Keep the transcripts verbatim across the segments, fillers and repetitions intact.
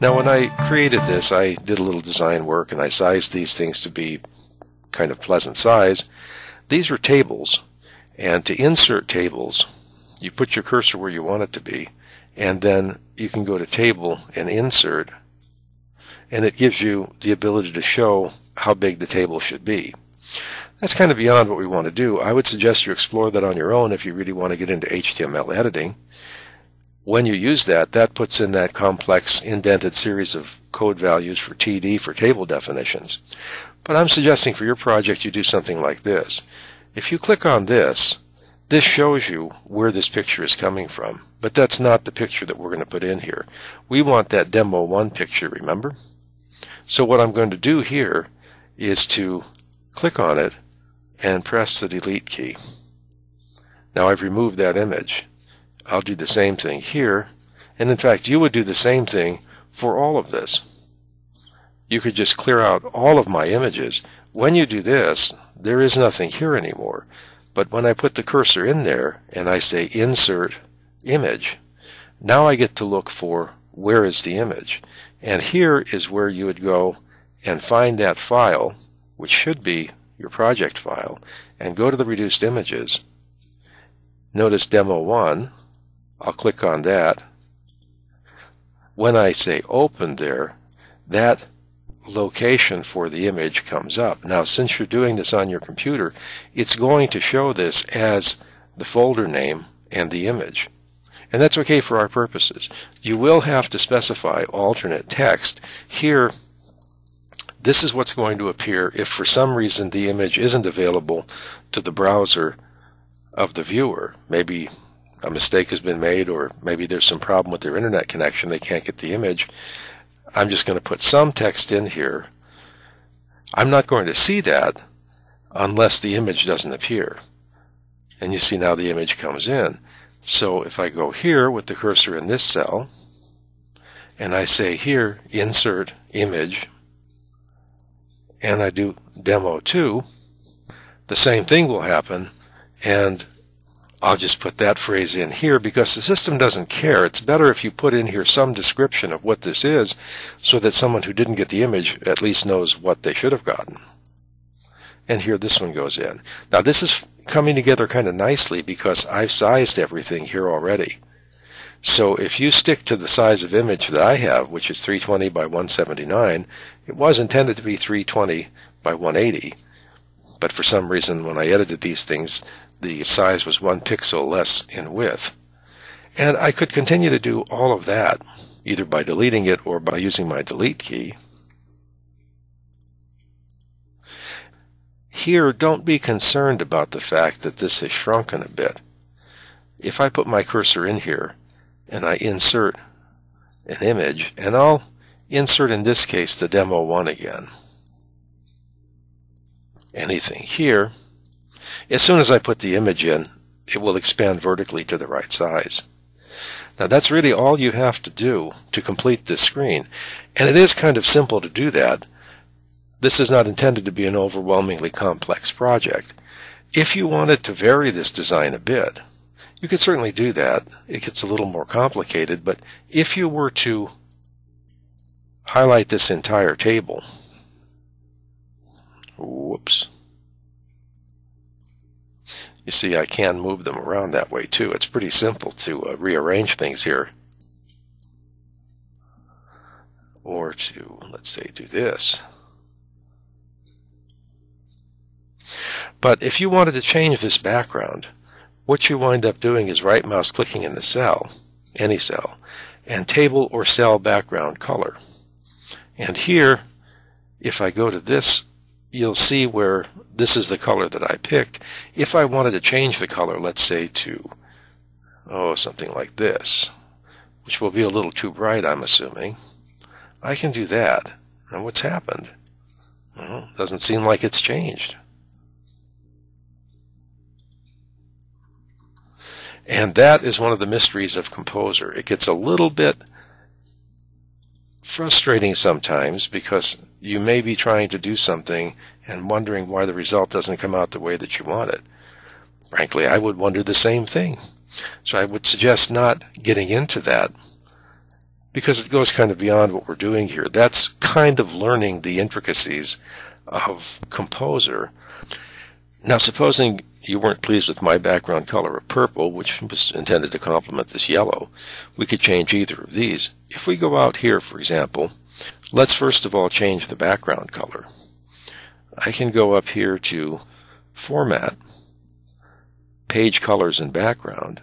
Now when I created this, I did a little design work and I sized these things to be kind of pleasant size. These were tables, and to insert tables you put your cursor where you want it to be, and then you can go to Table and Insert, and it gives you the ability to show how big the table should be. That's kind of beyond what we want to do. I would suggest you explore that on your own if you really want to get into H T M L editing. When you use that, that puts in that complex indented series of code values for T D for table definitions. But I'm suggesting for your project you do something like this. If you click on this, this shows you where this picture is coming from, but that's not the picture that we're going to put in here. We want that demo one picture, remember? So what I'm going to do here is to click on it and press the delete key. Now I've removed that image. I'll do the same thing here, and in fact you would do the same thing for all of this. You could just clear out all of my images. When you do this, there is nothing here anymore. But when I put the cursor in there and I say insert image, now I get to look for where is the image. And here is where you would go and find that file, which should be your project file, and go to the reduced images. Notice demo one. I'll click on that. When I say open there, that location for the image comes up. Now, since you're doing this on your computer, it's going to show this as the folder name and the image. And that's okay for our purposes. You will have to specify alternate text. Here, this is what's going to appear if for some reason the image isn't available to the browser of the viewer. Maybe a mistake has been made, or maybe there's some problem with their internet connection, they can't get the image. I'm just going to put some text in here. I'm not going to see that unless the image doesn't appear. And you see now the image comes in. So if I go here with the cursor in this cell and I say here insert image and I do demo two, the same thing will happen, and I'll just put that phrase in here because the system doesn't care. It's better if you put in here some description of what this is so that someone who didn't get the image at least knows what they should have gotten. And here this one goes in. Now this is coming together kind of nicely because I've sized everything here already. So if you stick to the size of image that I have, which is three twenty by one seventy-nine, it was intended to be three twenty by one eighty. But for some reason when I edited these things, the size was one pixel less in width. And I could continue to do all of that, either by deleting it or by using my delete key. Here, don't be concerned about the fact that this has shrunken a bit. If I put my cursor in here and I insert an image, and I'll insert in this case the demo one again. Anything here. As soon as I put the image in, it will expand vertically to the right size. Now that's really all you have to do to complete this screen. And it is kind of simple to do that. This is not intended to be an overwhelmingly complex project. If you wanted to vary this design a bit, you could certainly do that. It gets a little more complicated, but if you were to highlight this entire table, whoops. You see, I can move them around that way too. It's pretty simple to uh, rearrange things here. Or to, let's say, do this. But if you wanted to change this background, what you wind up doing is right mouse clicking in the cell, any cell, and table or cell background color. And here, if I go to this, you'll see where this is the color that I picked. If I wanted to change the color, let's say to, oh, something like this, which will be a little too bright, I'm assuming, I can do that. And what's happened? Well, doesn't seem like it's changed. And that is one of the mysteries of KompoZer. It gets a little bit frustrating sometimes because you may be trying to do something and wondering why the result doesn't come out the way that you want it. Frankly, I would wonder the same thing. So I would suggest not getting into that because it goes kind of beyond what we're doing here. That's kind of learning the intricacies of KompoZer. Now, supposing you weren't pleased with my background color of purple, which was intended to complement this yellow, we could change either of these. If we go out here, for example, let's first of all change the background color. I can go up here to Format, Page Colors and Background,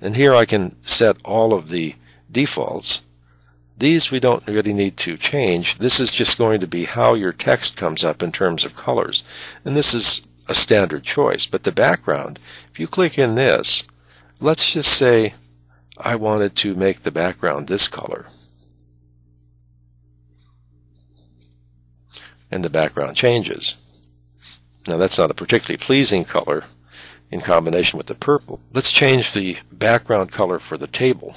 and here I can set all of the defaults. These we don't really need to change. This is just going to be how your text comes up in terms of colors, and this is a standard choice. But the background, if you click in this, let's just say I wanted to make the background this color, and the background changes. Now, that's not a particularly pleasing color in combination with the purple. Let's change the background color for the table.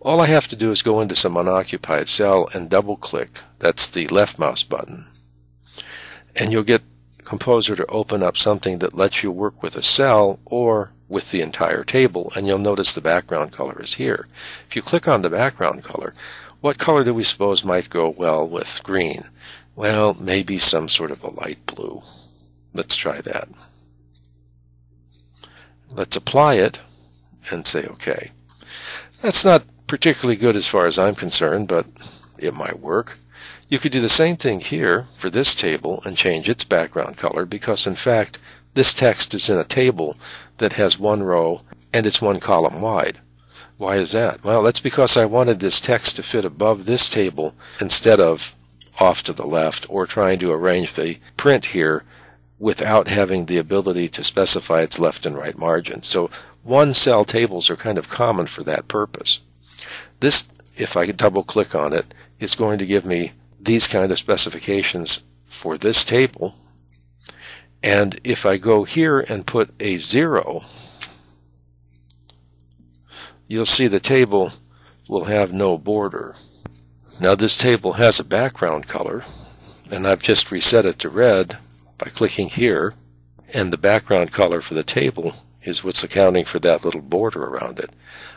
All I have to do is go into some unoccupied cell and double click. That's the left mouse button. And you'll get KompoZer to open up something that lets you work with a cell or with the entire table, and you'll notice the background color is here. If you click on the background color, what color do we suppose might go well with green? Well, maybe some sort of a light blue. Let's try that. Let's apply it and say OK. That's not particularly good as far as I'm concerned, but it might work. You could do the same thing here for this table and change its background color, because in fact this text is in a table that has one row and it's one column wide. Why is that? Well, that's because I wanted this text to fit above this table instead of off to the left, or trying to arrange the print here without having the ability to specify its left and right margins. So one cell tables are kind of common for that purpose. This, if I double click on it, is going to give me these kind of specifications for this table. And if I go here and put a zero, you'll see the table will have no border. Now, this table has a background color, and I've just reset it to red by clicking here, and the background color for the table is what's accounting for that little border around it.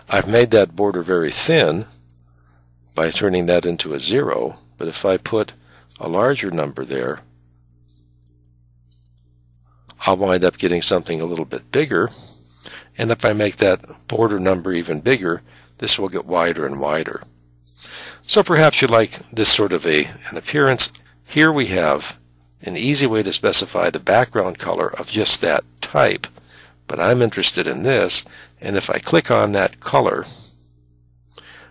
I've made that border very thin by turning that into a zero, but if I put a larger number there, I'll wind up getting something a little bit bigger, and if I make that border number even bigger, this will get wider and wider. So perhaps you like this sort of a, an appearance. Here we have an easy way to specify the background color of just that type, but I'm interested in this, and if I click on that color,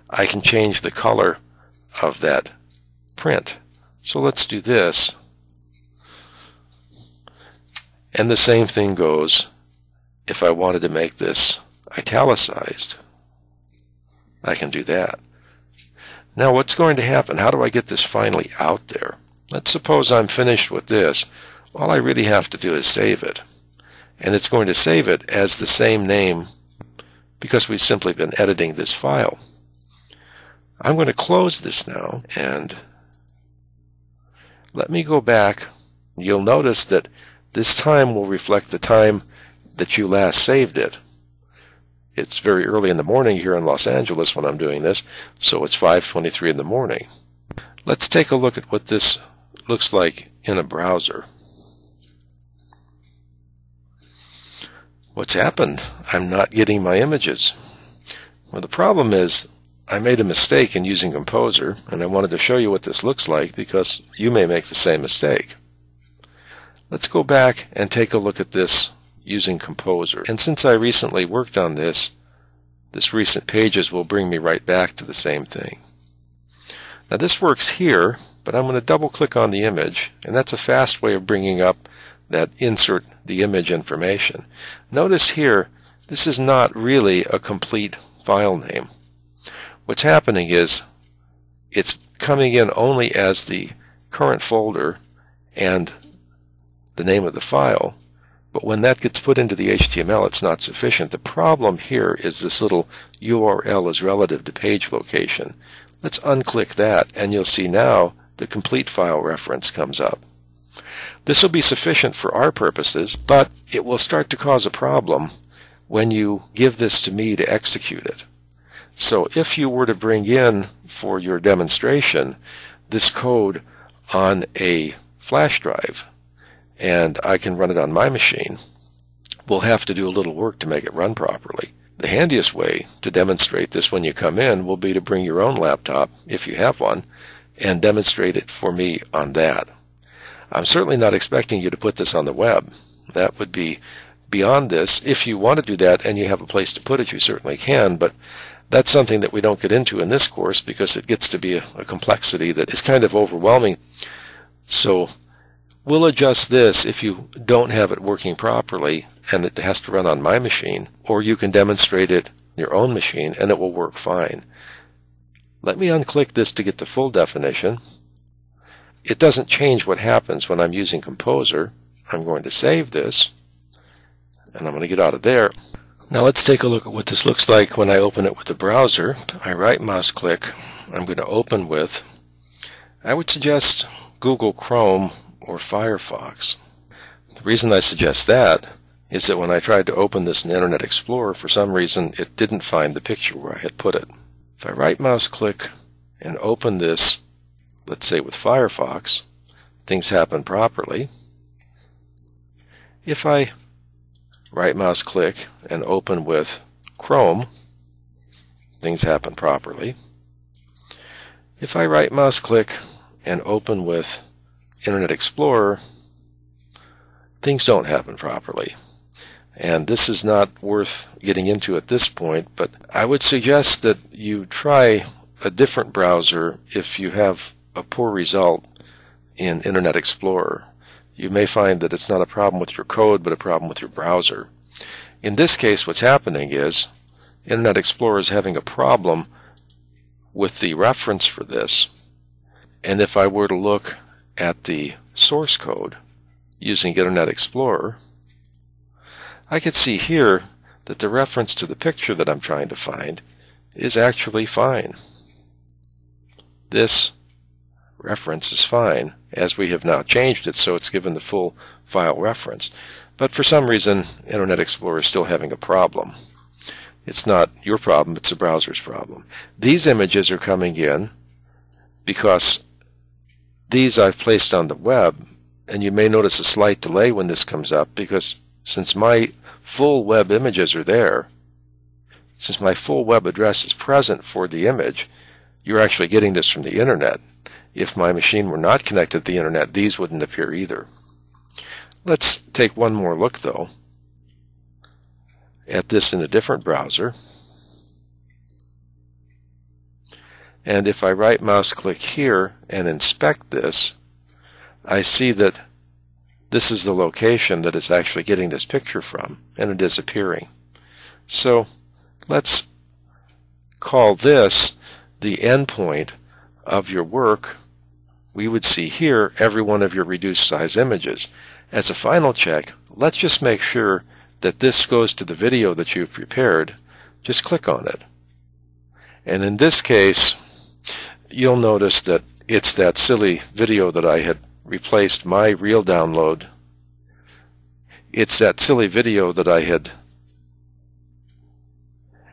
I can change the color of that print. So let's do this, and the same thing goes if I wanted to make this italicized. I can do that. Now, what's going to happen? How do I get this finally out there? Let's suppose I'm finished with this. All I really have to do is save it. And it's going to save it as the same name because we've simply been editing this file. I'm going to close this now, and let me go back. You'll notice that this time will reflect the time that you last saved it. It's very early in the morning here in Los Angeles when I'm doing this, so it's five twenty-three in the morning. Let's take a look at what this looks like in a browser. What's happened? I'm not getting my images. Well, the problem is I made a mistake in using KompoZer, and I wanted to show you what this looks like because you may make the same mistake. Let's go back and take a look at this using KompoZer. And since I recently worked on this, this recent pages will bring me right back to the same thing. Now, this works here, but I'm going to double click on the image, and that's a fast way of bringing up that insert the image information. Notice here, this is not really a complete file name. What's happening is it's coming in only as the current folder and the name of the file, but when that gets put into the H T M L, it's not sufficient. The problem here is this little U R L is relative to page location. Let's unclick that, and you'll see now the complete file reference comes up. This will be sufficient for our purposes, but it will start to cause a problem when you give this to me to execute it. So if you were to bring in for your demonstration this code on a flash drive, and I can run it on my machine, we'll have to do a little work to make it run properly. The handiest way to demonstrate this when you come in will be to bring your own laptop, if you have one, and demonstrate it for me on that. I'm certainly not expecting you to put this on the web. That would be beyond this. If you want to do that and you have a place to put it, you certainly can, but that's something that we don't get into in this course because it gets to be a, a complexity that is kind of overwhelming. So we'll adjust this if you don't have it working properly and it has to run on my machine, or you can demonstrate it on your own machine and it will work fine. Let me unclick this to get the full definition. It doesn't change what happens when I'm using KompoZer. I'm going to save this and I'm going to get out of there. Now let's take a look at what this looks like when I open it with the browser. I right mouse click. I'm going to open with, I would suggest Google Chrome or Firefox. The reason I suggest that is that when I tried to open this in Internet Explorer, for some reason it didn't find the picture where I had put it. If I right mouse click and open this, let's say with Firefox, things happen properly. If I right mouse click and open with Chrome, things happen properly. If I right mouse click and open with Internet Explorer, things don't happen properly. And this is not worth getting into at this point, but I would suggest that you try a different browser if you have a poor result in Internet Explorer. You may find that it's not a problem with your code, but a problem with your browser. In this case, what's happening is Internet Explorer is having a problem with the reference for this. And if I were to look at the source code using Internet Explorer, I could see here that the reference to the picture that I'm trying to find is actually fine. This reference is fine, as we have now changed it so it's given the full file reference. But for some reason Internet Explorer is still having a problem. It's not your problem, it's the browser's problem. These images are coming in because these I've placed on the web, and you may notice a slight delay when this comes up because since my full web images are there, since my full web address is present for the image, you're actually getting this from the internet. If my machine were not connected to the internet, these wouldn't appear either. Let's take one more look, though, at this in a different browser. And if I right mouse click here and inspect this, I see that this is the location that it's actually getting this picture from, and it is appearing. So let's call this the endpoint of your work. We would see here every one of your reduced size images. As a final check, let's just make sure that this goes to the video that you've prepared. Just click on it. And in this case, you'll notice that it's that silly video that I had replaced my real download. It's that silly video that I had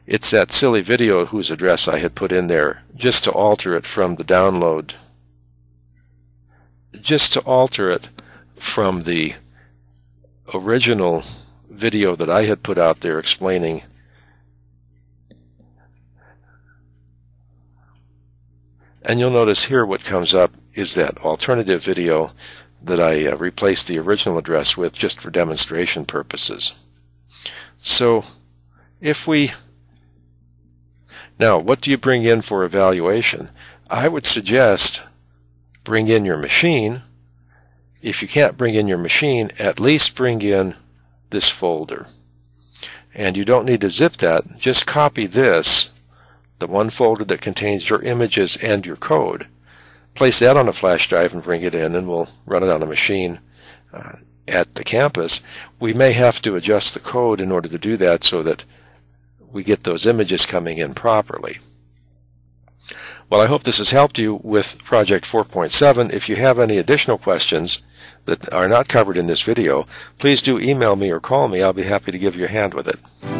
It's that silly video whose address I had put in there just to alter it from the download, just to alter it from the original video that I had put out there explaining and you'll notice here what comes up is that alternative video that I uh, replaced the original address with just for demonstration purposes. So if we Now, what do you bring in for evaluation? I would suggest bring in your machine. If you can't bring in your machine, at least bring in this folder. And you don't need to zip that. Just copy this, the one folder that contains your images and your code. Place that on a flash drive and bring it in, and we'll run it on a machine uh, at the campus. We may have to adjust the code in order to do that so that we get those images coming in properly. Well, I hope this has helped you with Project four point seven. If you have any additional questions that are not covered in this video, please do email me or call me. I'll be happy to give you a hand with it.